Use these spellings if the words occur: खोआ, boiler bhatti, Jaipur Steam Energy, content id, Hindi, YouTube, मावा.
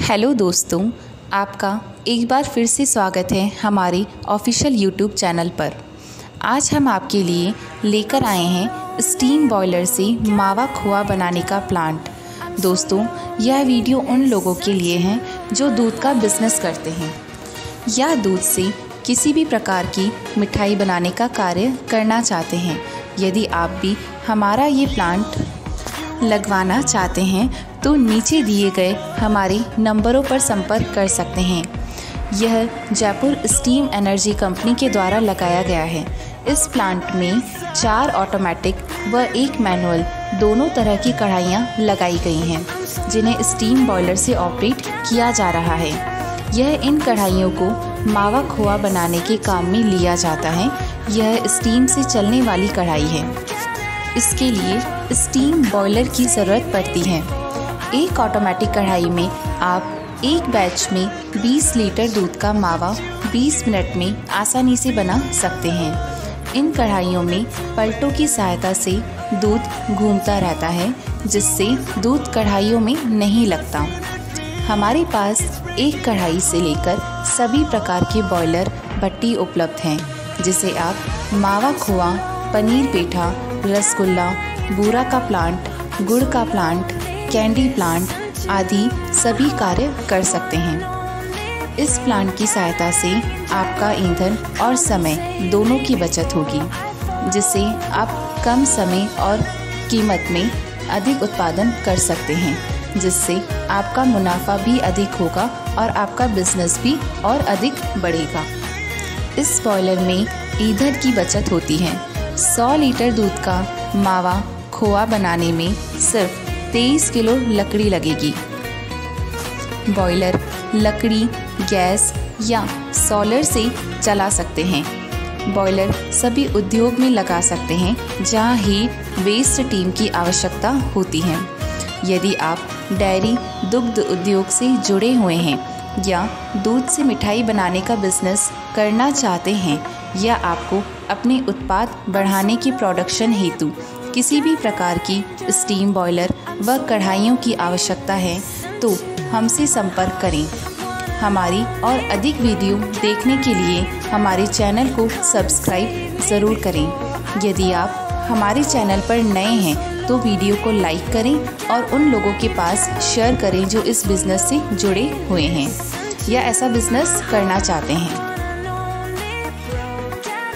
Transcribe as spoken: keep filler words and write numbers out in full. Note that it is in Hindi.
हेलो दोस्तों, आपका एक बार फिर से स्वागत है हमारे ऑफिशियल यूट्यूब चैनल पर। आज हम आपके लिए लेकर आए हैं स्टीम बॉयलर से मावा खोआ बनाने का प्लांट। दोस्तों, यह वीडियो उन लोगों के लिए है जो दूध का बिजनेस करते हैं या दूध से किसी भी प्रकार की मिठाई बनाने का कार्य करना चाहते हैं। यदि आप भी हमारा ये प्लांट लगवाना चाहते हैं तो नीचे दिए गए हमारे नंबरों पर संपर्क कर सकते हैं। यह जयपुर स्टीम एनर्जी कंपनी के द्वारा लगाया गया है। इस प्लांट में चार ऑटोमेटिक व एक मैनुअल दोनों तरह की कढ़ाइयाँ लगाई गई हैं, जिन्हें स्टीम बॉयलर से ऑपरेट किया जा रहा है। यह इन कढ़ाइयों को मावा खोआ बनाने के काम में लिया जाता है। यह स्टीम से चलने वाली कढ़ाई है। इसके लिए स्टीम बॉयलर की ज़रूरत पड़ती है। एक ऑटोमेटिक कढ़ाई में आप एक बैच में बीस लीटर दूध का मावा बीस मिनट में आसानी से बना सकते हैं। इन कढ़ाइयों में पलटों की सहायता से दूध घूमता रहता है, जिससे दूध कढ़ाइयों में नहीं लगता। हमारे पास एक कढ़ाई से लेकर सभी प्रकार के बॉयलर भट्टी उपलब्ध हैं, जिसे आप मावा खोआ, पनीर पेठा, रसगुल्ला, बूरा का प्लांट, गुड़ का प्लांट, कैंडी प्लांट आदि सभी कार्य कर सकते हैं। इस प्लांट की सहायता से आपका ईंधन और समय दोनों की बचत होगी, जिससे आप कम समय और कीमत में अधिक उत्पादन कर सकते हैं, जिससे आपका मुनाफा भी अधिक होगा और आपका बिजनेस भी और अधिक बढ़ेगा। इस बॉयलर में ईंधन की बचत होती है। सौ लीटर दूध का मावा खोआ बनाने में सिर्फ तेईस किलो लकड़ी लगेगी। बॉयलर लकड़ी, गैस या सोलर से चला सकते हैं। बॉयलर सभी उद्योग में लगा सकते हैं जहां हीट वेस्ट टीम की आवश्यकता होती है। यदि आप डेयरी दुग्ध उद्योग से जुड़े हुए हैं या दूध से मिठाई बनाने का बिजनेस करना चाहते हैं या आपको अपने उत्पाद बढ़ाने की प्रोडक्शन हेतु किसी भी प्रकार की स्टीम बॉयलर व कढ़ाइयों की आवश्यकता है तो हमसे संपर्क करें। हमारी और अधिक वीडियो देखने के लिए हमारे चैनल को सब्सक्राइब ज़रूर करें। यदि आप हमारे चैनल पर नए हैं तो वीडियो को लाइक करें और उन लोगों के पास शेयर करें जो इस बिज़नेस से जुड़े हुए हैं या ऐसा बिज़नेस करना चाहते हैं।